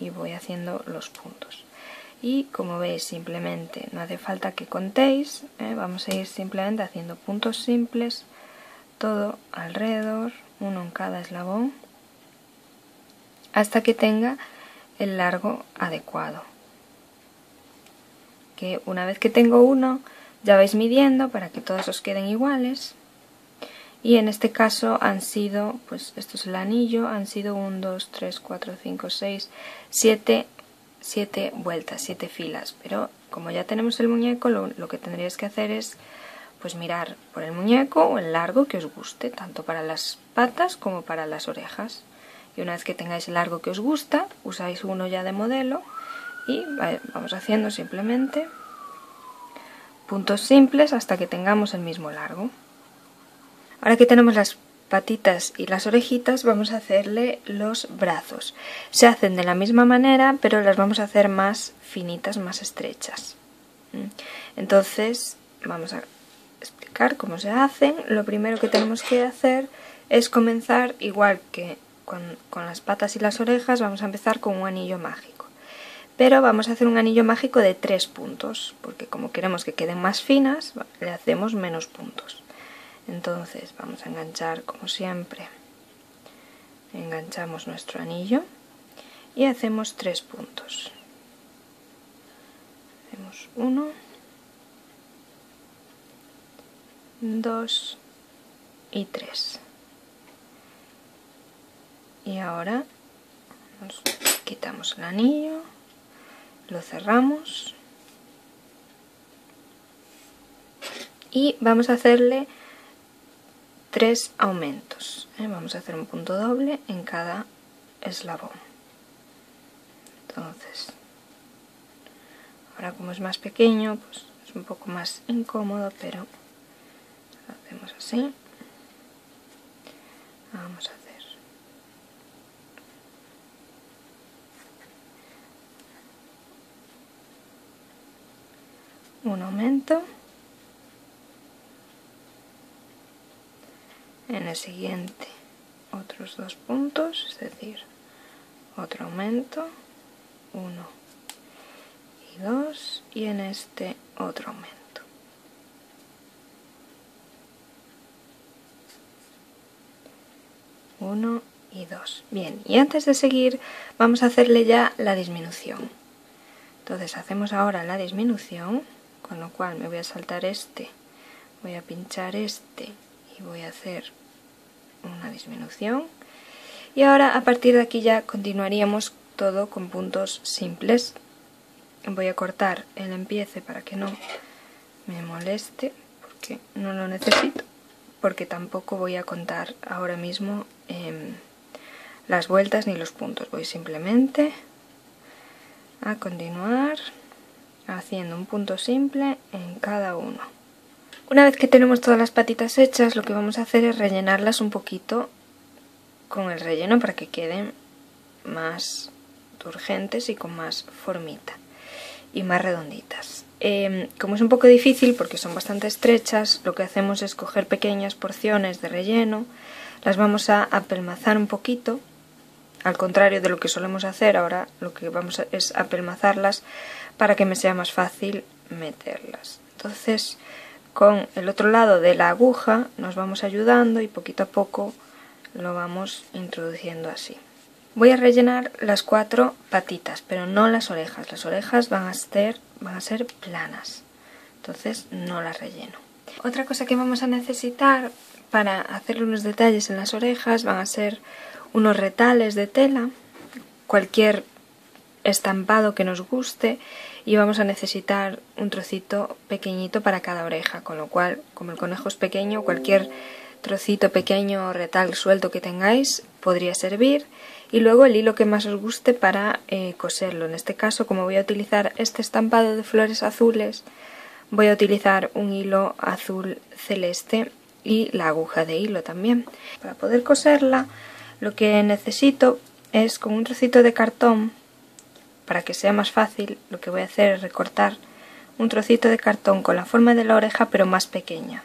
y voy haciendo los puntos. Y como veis, simplemente no hace falta que contéis, ¿eh? Vamos a ir simplemente haciendo puntos simples todo alrededor, uno en cada eslabón, hasta que tenga el largo adecuado. Que una vez que tengo uno, ya vais midiendo para que todos os queden iguales. Y en este caso han sido, pues esto es el anillo, han sido uno, dos, tres, cuatro, cinco, seis, siete... siete vueltas, siete filas, pero como ya tenemos el muñeco, lo, lo que tendríais que hacer es pues mirar por el muñeco o el largo que os guste, tanto para las patas como para las orejas. Y una vez que tengáis el largo que os gusta, usáis uno ya de modelo y vamos haciendo simplemente puntos simples hasta que tengamos el mismo largo. Ahora que tenemos las patitas y las orejitas, vamos a hacerle los brazos. Se hacen de la misma manera, pero las vamos a hacer más finitas, más estrechas. Entonces vamos a explicar cómo se hacen. Lo primero que tenemos que hacer es comenzar igual que con, con las patas y las orejas. Vamos a empezar con un anillo mágico, pero vamos a hacer un anillo mágico de tres puntos, porque como queremos que queden más finas, le hacemos menos puntos. Entonces vamos a enganchar, como siempre, enganchamos nuestro anillo y hacemos tres puntos. Hacemos uno, dos y tres. Y ahora nos quitamos el anillo, lo cerramos y vamos a hacerle tres aumentos, ¿eh? Vamos a hacer un punto doble en cada eslabón. Entonces ahora, como es más pequeño, pues es un poco más incómodo, pero lo hacemos así. Vamos a hacer un aumento. En el siguiente otros dos puntos, es decir, otro aumento, uno y dos, y en este otro aumento. uno y dos. Bien, y antes de seguir vamos a hacerle ya la disminución. Entonces hacemos ahora la disminución con lo cual me voy a saltar este, voy a pinchar este y voy a hacer una disminución. Y ahora a partir de aquí ya continuaríamos todo con puntos simples. Voy a cortar el empiece para que no me moleste, porque no lo necesito, porque tampoco voy a contar ahora mismo eh, las vueltas ni los puntos. Voy simplemente a continuar haciendo un punto simple en cada uno. Una vez que tenemos todas las patitas hechas, lo que vamos a hacer es rellenarlas un poquito con el relleno para que queden más turgentes y con más formita y más redonditas. Eh, como es un poco difícil porque son bastante estrechas, lo que hacemos es coger pequeñas porciones de relleno, las vamos a apelmazar un poquito, al contrario de lo que solemos hacer. Ahora lo que vamos a, es apelmazarlas para que me sea más fácil meterlas. Entonces con el otro lado de la aguja nos vamos ayudando y poquito a poco lo vamos introduciendo así. Voy a rellenar las cuatro patitas, pero no las orejas. Las orejas van a ser, van a ser planas, entonces no las relleno. Otra cosa que vamos a necesitar para hacerle unos detalles en las orejas van a ser unos retales de tela, cualquier estampado que nos guste, y vamos a necesitar un trocito pequeñito para cada oreja, con lo cual, como el conejo es pequeño, cualquier trocito pequeño o retal suelto que tengáis podría servir. Y luego el hilo que más os guste para eh, coserlo. En este caso, como voy a utilizar este estampado de flores azules, voy a utilizar un hilo azul celeste y la aguja de hilo también. Para poder coserla, lo que necesito es, con un trocito de cartón, para que sea más fácil, lo que voy a hacer es recortar un trocito de cartón con la forma de la oreja, pero más pequeña.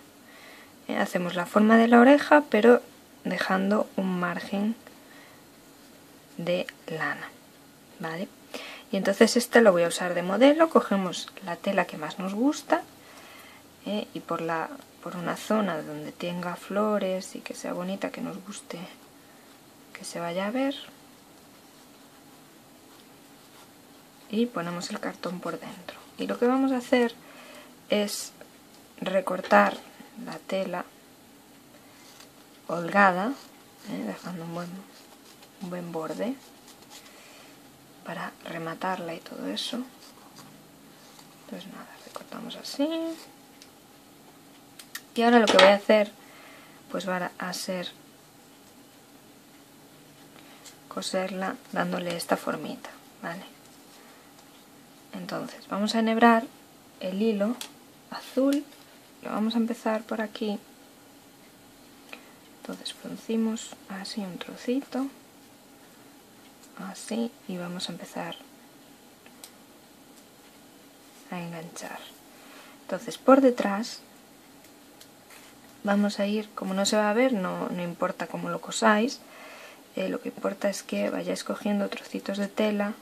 Eh, hacemos la forma de la oreja, pero dejando un margen de lana, ¿vale? Y entonces este lo voy a usar de modelo. Cogemos la tela que más nos gusta eh, y por, la, por una zona donde tenga flores y que sea bonita, que nos guste, que se vaya a ver, y ponemos el cartón por dentro. Y lo que vamos a hacer es recortar la tela holgada, eh, dejando un buen un buen borde para rematarla y todo eso. Entonces nada, recortamos así. Y ahora lo que voy a hacer pues va a ser coserla dándole esta formita, ¿vale? Entonces vamos a enhebrar el hilo azul, lo vamos a empezar por aquí. Entonces fruncimos así un trocito, así, y vamos a empezar a enganchar. Entonces por detrás vamos a ir, como no se va a ver, no, no importa cómo lo cosáis, eh, lo que importa es que vayáis cogiendo trocitos de tela,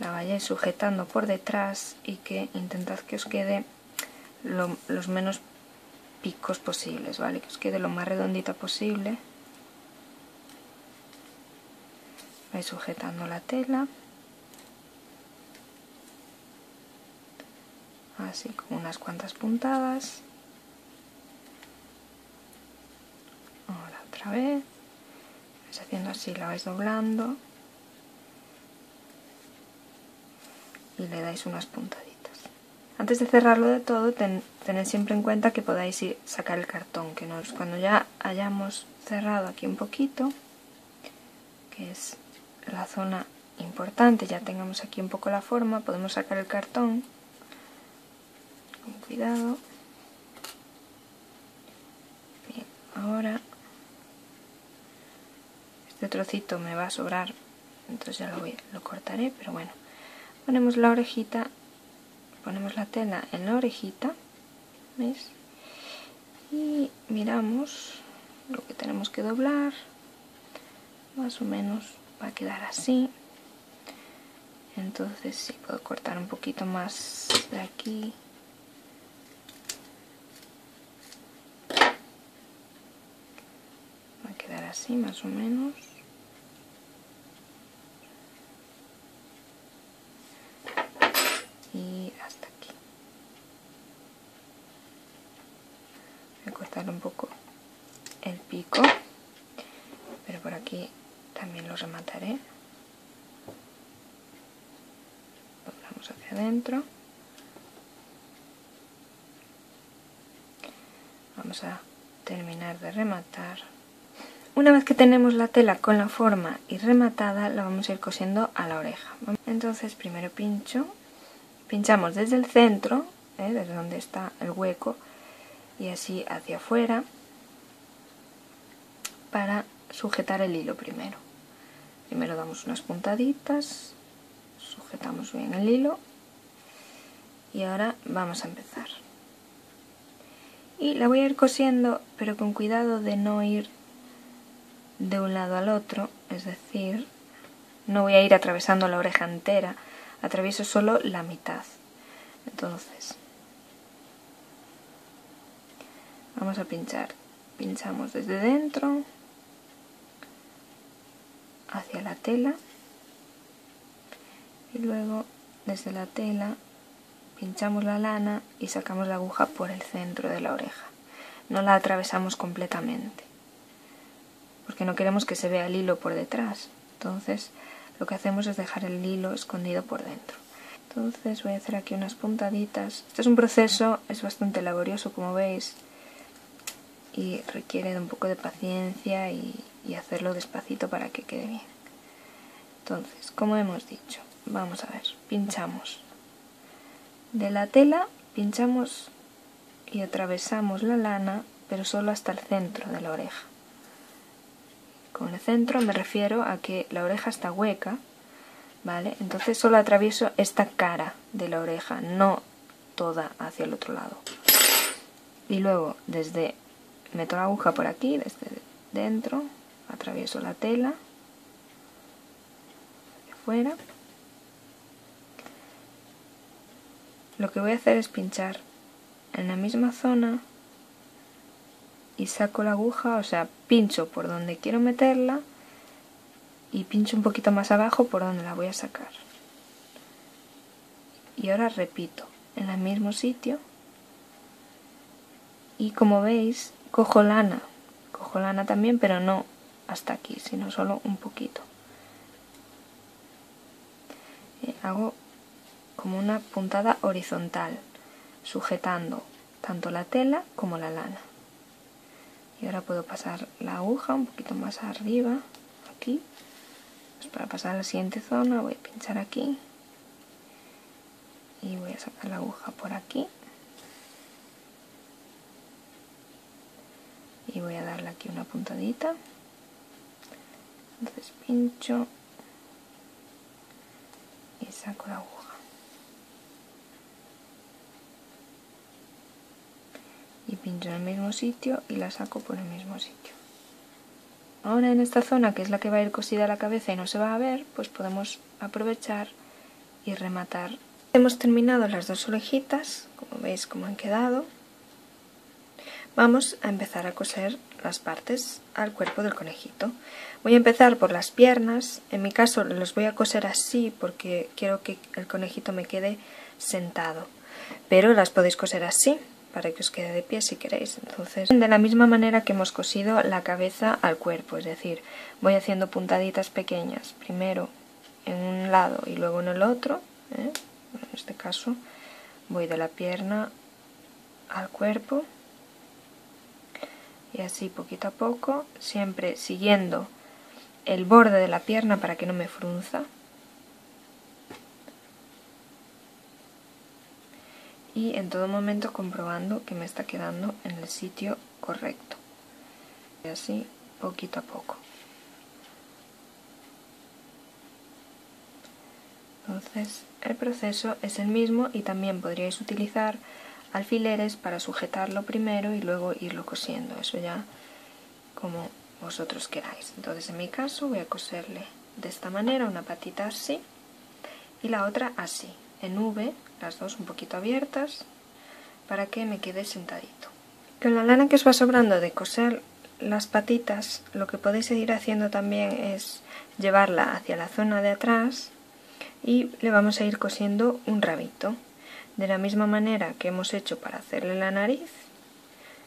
la vayáis sujetando por detrás y que intentad que os quede lo, los menos picos posibles, ¿vale? Que os quede lo más redondita posible. Vais sujetando la tela así, con unas cuantas puntadas. Ahora otra vez vais haciendo así, la vais doblando y le dais unas puntaditas. Antes de cerrarlo de todo, ten, tened siempre en cuenta que podáis ir, sacar el cartón, que nos, cuando ya hayamos cerrado aquí un poquito, que es la zona importante, ya tengamos aquí un poco la forma, podemos sacar el cartón con cuidado. Bien, ahora este trocito me va a sobrar, entonces ya lo, voy, lo cortaré, pero bueno, ponemos la orejita, ponemos la tela en la orejita, ¿veis? Y miramos lo que tenemos que doblar, más o menos va a quedar así. Entonces sí, puedo cortar un poquito más de aquí, va a quedar así más o menos. Y hasta aquí. cortar un poco el pico, pero por aquí también lo remataré. Doblamos hacia adentro. Vamos a terminar de rematar. Una vez que tenemos la tela con la forma y rematada, la vamos a ir cosiendo a la oreja. Entonces primero pincho, pinchamos desde el centro, ¿eh? desde donde está el hueco, y así hacia afuera para sujetar el hilo primero. Primero damos unas puntaditas, sujetamos bien el hilo y ahora vamos a empezar. Y la voy a ir cosiendo, pero con cuidado de no ir de un lado al otro, es decir, no voy a ir atravesando la oreja entera, atravieso solo la mitad. Entonces, vamos a pinchar, pinchamos desde dentro hacia la tela y luego desde la tela pinchamos la lana y sacamos la aguja por el centro de la oreja, no la atravesamos completamente, porque no queremos que se vea el hilo por detrás. Entonces lo que hacemos es dejar el hilo escondido por dentro. Entonces voy a hacer aquí unas puntaditas. Este es un proceso, es bastante laborioso como veis, y requiere de un poco de paciencia y, y hacerlo despacito para que quede bien. Entonces, como hemos dicho, vamos a ver, pinchamos de la tela, pinchamos y atravesamos la lana, pero solo hasta el centro de la oreja. Con el centro me refiero a que la oreja está hueca, ¿vale? Entonces solo atravieso esta cara de la oreja, no toda hacia el otro lado. Y luego desde, meto la aguja por aquí, desde dentro, atravieso la tela, hacia afuera. Lo que voy a hacer es pinchar en la misma zona y saco la aguja, o sea, pincho por donde quiero meterla y pincho un poquito más abajo por donde la voy a sacar. Y ahora repito, en el mismo sitio. Y como veis, cojo lana, cojo lana también, pero no hasta aquí, sino solo un poquito. Eh, hago como una puntada horizontal, sujetando tanto la tela como la lana. Y ahora puedo pasar la aguja un poquito más arriba, aquí. Pues para pasar a la siguiente zona voy a pinchar aquí. Y voy a sacar la aguja por aquí. Y voy a darle aquí una puntadita. Entonces pincho. Y saco la aguja. Y pincho en el mismo sitio y la saco por el mismo sitio. Ahora en esta zona, que es la que va a ir cosida la cabeza y no se va a ver, pues podemos aprovechar y rematar. Hemos terminado las dos orejitas, como veis cómo han quedado. Vamos a empezar a coser las partes al cuerpo del conejito. Voy a empezar por las piernas, en mi caso los voy a coser así porque quiero que el conejito me quede sentado, pero las podéis coser así, para que os quede de pie si queréis. Entonces, de la misma manera que hemos cosido la cabeza al cuerpo, es decir, voy haciendo puntaditas pequeñas, primero en un lado y luego en el otro, ¿eh? en este caso voy de la pierna al cuerpo, y así poquito a poco, siempre siguiendo el borde de la pierna para que no me frunza. Y en todo momento comprobando que me está quedando en el sitio correcto. Y así, poquito a poco. Entonces, el proceso es el mismo y también podríais utilizar alfileres para sujetarlo primero y luego irlo cosiendo. Eso ya como vosotros queráis. Entonces, en mi caso, voy a coserle de esta manera, una patita así y la otra así, en V, las dos un poquito abiertas, para que me quede sentadito. Con la lana que os va sobrando de coser las patitas, lo que podéis seguir haciendo también es llevarla hacia la zona de atrás y le vamos a ir cosiendo un rabito. De la misma manera que hemos hecho para hacerle la nariz,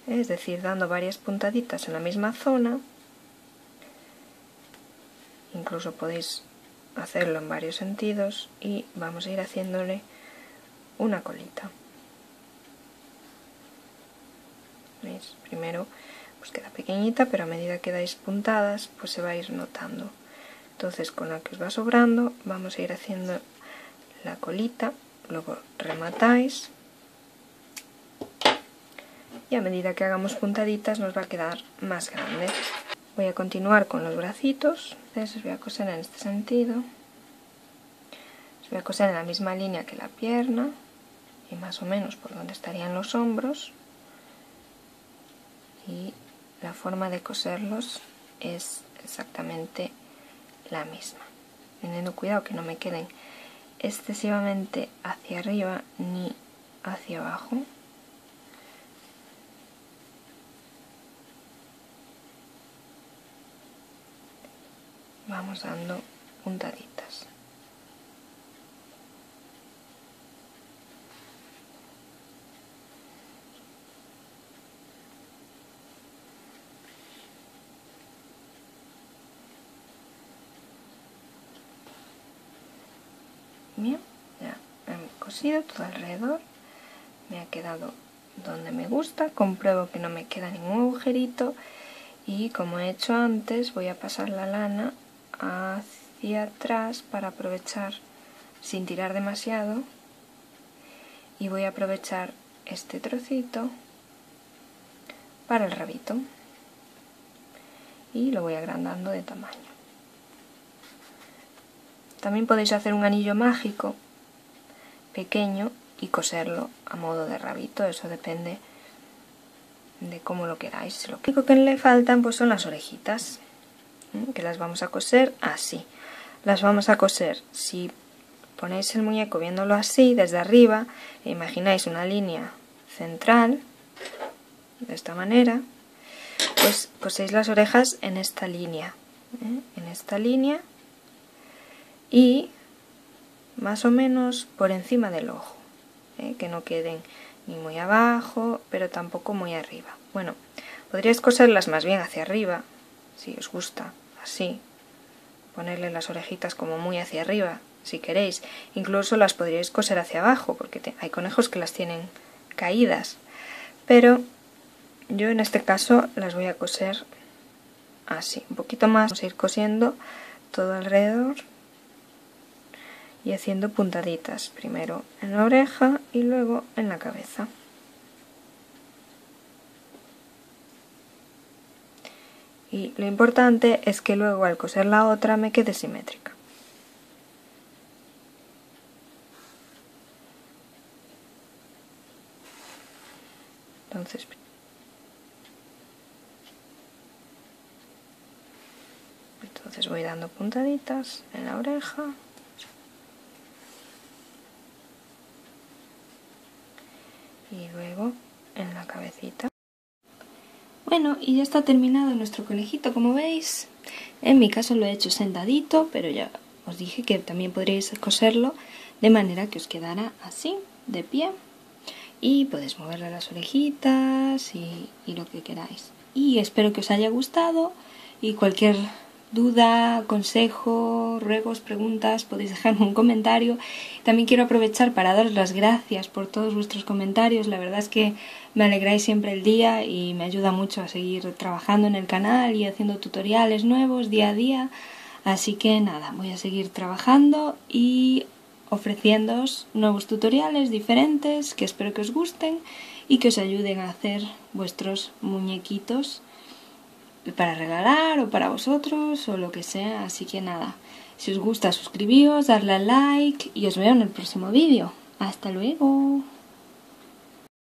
es decir, dando varias puntaditas en la misma zona. Incluso podéis hacerlo en varios sentidos y vamos a ir haciéndole una colita. ¿Veis? Primero pues queda pequeñita, pero a medida que dais puntadas pues se va a ir notando. Entonces con la que os va sobrando vamos a ir haciendo la colita, luego rematáis y a medida que hagamos puntaditas nos va a quedar más grande. Voy a continuar con los bracitos, entonces os voy a coser en este sentido, os voy a coser en la misma línea que la pierna y más o menos por donde estarían los hombros, y la forma de coserlos es exactamente la misma, teniendo cuidado que no me queden excesivamente hacia arriba ni hacia abajo. Vamos dando puntaditas. Bien, ya he cosido todo alrededor, me ha quedado donde me gusta, compruebo que no me queda ningún agujerito y como he hecho antes voy a pasar la lana hacia atrás para aprovechar sin tirar demasiado, y voy a aprovechar este trocito para el rabito y lo voy agrandando de tamaño. También podéis hacer un anillo mágico pequeño y coserlo a modo de rabito, eso depende de cómo lo queráis. Lo único que le faltan pues son las orejitas, que las vamos a coser así. Las vamos a coser, si ponéis el muñeco viéndolo así desde arriba, e imagináis una línea central de esta manera, pues coséis las orejas en esta línea, ¿eh? en esta línea y más o menos por encima del ojo, ¿eh? que no queden ni muy abajo pero tampoco muy arriba. Bueno, podríais coserlas más bien hacia arriba si os gusta, así, ponerle las orejitas como muy hacia arriba si queréis, incluso las podríais coser hacia abajo porque te, hay conejos que las tienen caídas, pero yo en este caso las voy a coser así, un poquito más. Vamos a ir cosiendo todo alrededor y haciendo puntaditas, primero en la oreja y luego en la cabeza. Y lo importante es que luego al coser la otra me quede simétrica. Entonces, entonces voy dando puntaditas en la oreja y luego en la cabecita. Bueno, y ya está terminado nuestro conejito, como veis. En mi caso lo he hecho sentadito, pero ya os dije que también podríais coserlo de manera que os quedara así, de pie. Y podéis moverle las orejitas y, y lo que queráis. Y espero que os haya gustado y cualquier duda, consejo, ruegos, preguntas, podéis dejarme un comentario. También quiero aprovechar para daros las gracias por todos vuestros comentarios. La verdad es que me alegráis siempre el día y me ayuda mucho a seguir trabajando en el canal y haciendo tutoriales nuevos día a día. Así que nada, voy a seguir trabajando y ofreciéndoos nuevos tutoriales diferentes que espero que os gusten y que os ayuden a hacer vuestros muñequitos para regalar o para vosotros o lo que sea. Así que nada, si os gusta suscribíos, darle a like y os veo en el próximo vídeo. ¡Hasta luego!